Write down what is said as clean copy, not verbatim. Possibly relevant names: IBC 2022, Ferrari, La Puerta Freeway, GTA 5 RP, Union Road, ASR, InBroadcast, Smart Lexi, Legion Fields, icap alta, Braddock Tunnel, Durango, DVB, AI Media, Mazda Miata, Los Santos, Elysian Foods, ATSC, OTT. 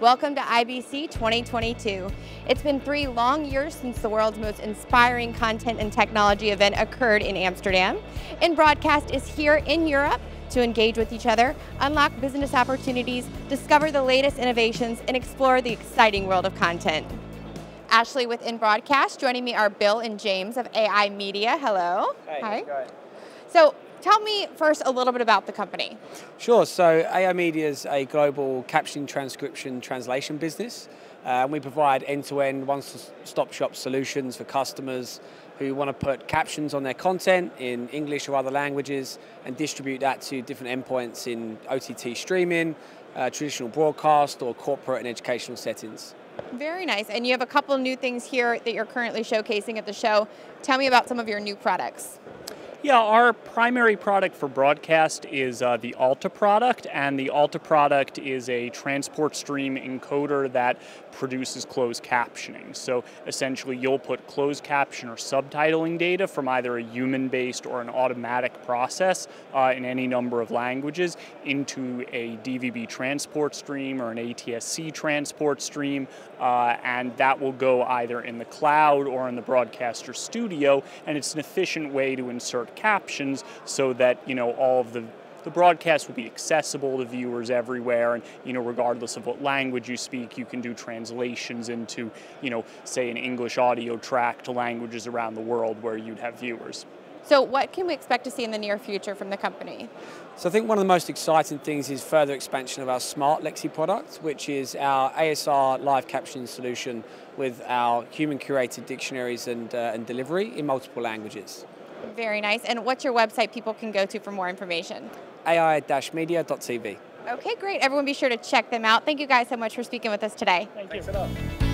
Welcome to IBC 2022. It's been 3 long years since the world's most inspiring content and technology event occurred in Amsterdam. InBroadcast is here in Europe to engage with each other, unlock business opportunities, discover the latest innovations, and explore the exciting world of content. Ashley with InBroadcast. Joining me are Bill and James of AI Media. Hello. Hi. Hi. So, tell me first a little bit about the company. Sure, so AI Media is a global captioning, transcription, translation business. We provide end-to-end, one-stop shop solutions for customers who want to put captions on their content in English or other languages and distribute that to different endpoints in OTT streaming, traditional broadcast, or corporate and educational settings. Very nice, and you have a couple new things here that you're currently showcasing at the show. Tell me about some of your new products. Yeah, our primary product for broadcast is the Alta product, and the Alta product is a transport stream encoder that produces closed captioning. So essentially you'll put closed caption or subtitling data from either a human-based or an automatic process in any number of languages into a DVB transport stream or an ATSC transport stream, and that will go either in the cloud or in the broadcaster studio, and it's an efficient way to insert captions so that, you know, all of the broadcast will be accessible to viewers everywhere, and, you know, regardless of what language you speak, you can do translations into, you know, say an English audio track to languages around the world where you'd have viewers. So what can we expect to see in the near future from the company? So I think one of the most exciting things is further expansion of our Smart Lexi product, which is our ASR live captioning solution with our human-curated dictionaries and delivery in multiple languages. Very nice. And what's your website people can go to for more information? AI-media.tv. Okay, great. Everyone be sure to check them out. Thank you guys so much for speaking with us today. Thank you. Thanks a lot.